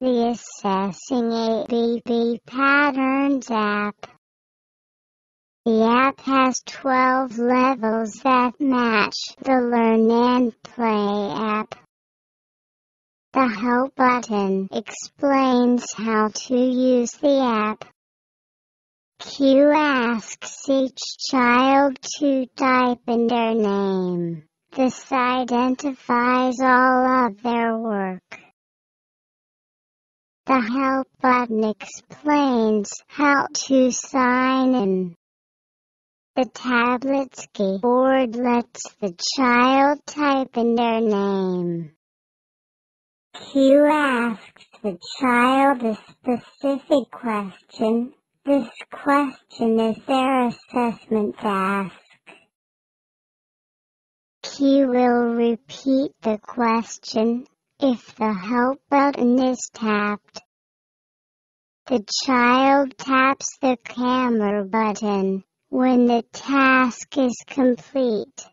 the Assessing ABB Patterns app. The app has 12 levels that match the Learn and Play app. The Help button explains how to use the app. Q asks each child to type in their name. This identifies all of their work. The Help button explains how to sign in. The tablet's keyboard lets the child type in their name. Q asks the child a specific question. This question is their assessment task. Q will repeat the question if the help button is tapped. The child taps the camera button when the task is complete.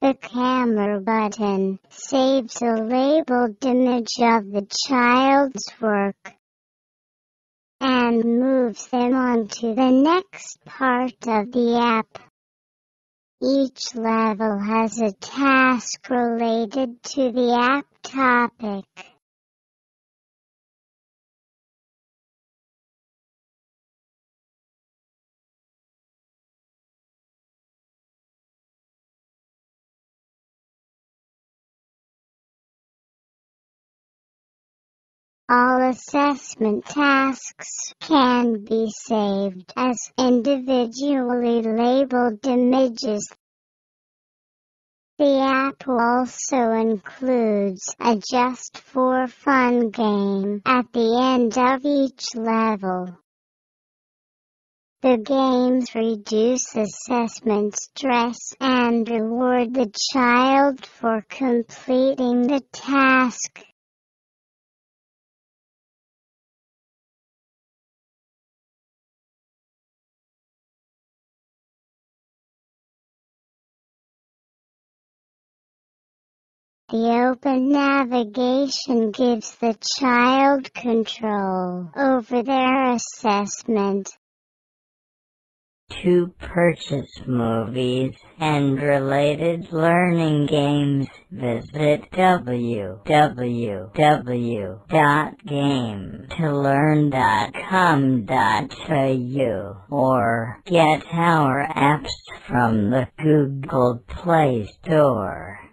The camera button saves a labeled image of the child's work and moves them on to the next part of the app. Each level has a task related to the app topic. All assessment tasks can be saved as individually labeled images. The app also includes a Just for Fun game at the end of each level. The games reduce assessment stress and reward the child for completing the task. The open navigation gives the child control over their assessment. To purchase movies and related learning games, visit www.game2learn.com.au or get our apps from the Google Play Store.